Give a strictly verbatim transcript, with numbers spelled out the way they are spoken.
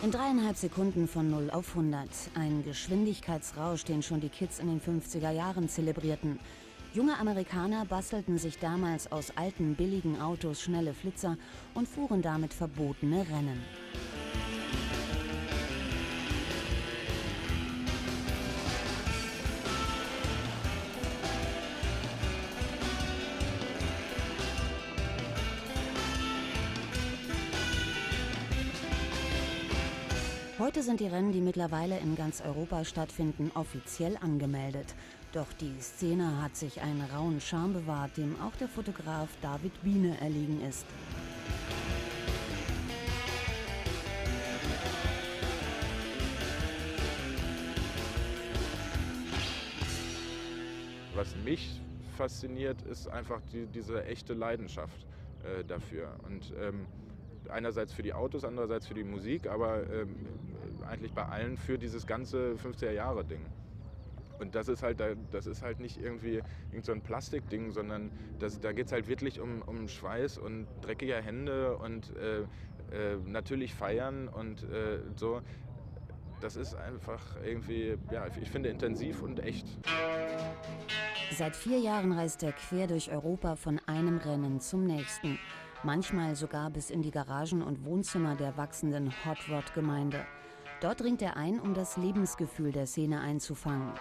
In dreieinhalb Sekunden von null auf hundert. Ein Geschwindigkeitsrausch, den schon die Kids in den fünfziger Jahren zelebrierten. Junge Amerikaner bastelten sich damals aus alten, billigen Autos schnelle Flitzer und fuhren damit verbotene Rennen. Heute sind die Rennen, die mittlerweile in ganz Europa stattfinden, offiziell angemeldet. Doch die Szene hat sich einen rauen Charme bewahrt, dem auch der Fotograf David Biene erlegen ist. Was mich fasziniert, ist einfach die, diese echte Leidenschaft äh, dafür. Und, ähm, einerseits für die Autos, andererseits für die Musik, aber ähm, eigentlich bei allen für dieses ganze fünfziger Jahre Ding. Und das ist halt, das ist halt nicht irgendwie irgend so ein Plastikding, sondern das, da geht es halt wirklich um, um Schweiß und dreckige Hände und äh, äh, natürlich feiern und äh, so. Das ist einfach irgendwie, ja, ich finde, intensiv und echt. Seit vier Jahren reist er quer durch Europa von einem Rennen zum nächsten. Manchmal sogar bis in die Garagen und Wohnzimmer der wachsenden Hot Rod-Gemeinde. Dort dringt er ein, um das Lebensgefühl der Szene einzufangen.